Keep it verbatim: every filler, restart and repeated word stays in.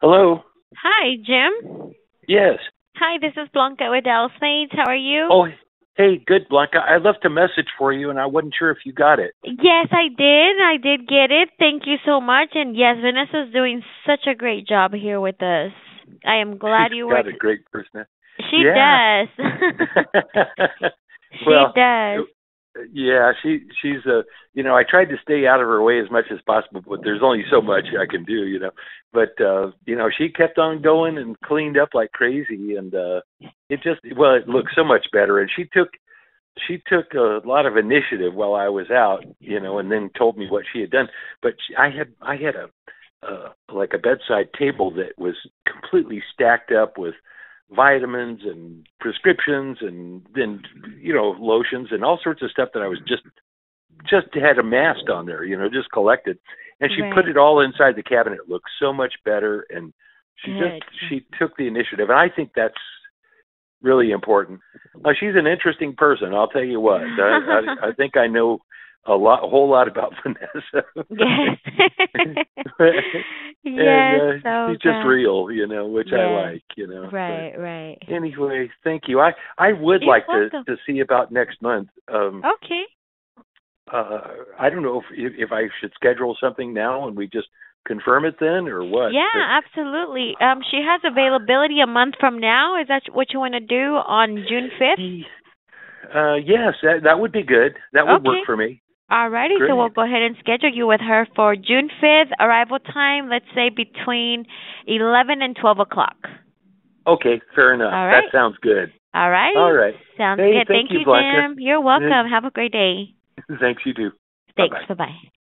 Hello. Hi, Jim. Yes. Hi, this is Blanca with Dallas Maids. How are you? Oh, hey, good, Blanca. I left a message for you, and I wasn't sure if you got it. Yes, I did. I did get it. Thank you so much. And yes, Vanessa's doing such a great job here with us. I am glad She's you were. She's got a great person. She yeah. does. she well, does. Yeah, she she's a you know I tried to stay out of her way as much as possible, but there's only so much I can do, you know. But uh, you know, she kept on going and cleaned up like crazy, and uh, it just well, it looked so much better. And she took she took a lot of initiative while I was out, you know, and then told me what she had done. But she, I had I had a uh, like a bedside table that was completely stacked up with vitamins and prescriptions and then, you know, lotions and all sorts of stuff that I was just, just had amassed on there, you know, just collected. And she right. put it all inside the cabinet. It looked so much better. And she Good. just, she took the initiative. And I think that's really important. Uh, she's an interesting person. I'll tell you what, I, I, I think I know a lot, a whole lot about Vanessa. Yes. Yes, and uh, he's okay. just real, you know, which yes. I like, you know. Right, but right. Anyway, thank you. I, I would You're like welcome. to to see about next month. Um, okay. Uh, I don't know if if I should schedule something now and we just confirm it then or what. Yeah, but, absolutely. Um, she has availability a month from now. Is that what you want to do on June fifth? Uh, yes, that, that would be good. That would okay. work for me. All righty, so we'll go ahead and schedule you with her for June fifth, arrival time, let's say between eleven and twelve o'clock. Okay, fair enough. All right. That sounds good. All right. All right. Sounds hey, good. Thank, thank you, you Jim. You're welcome. Have a great day. Thanks, you too. Thanks, bye-bye. bye-bye.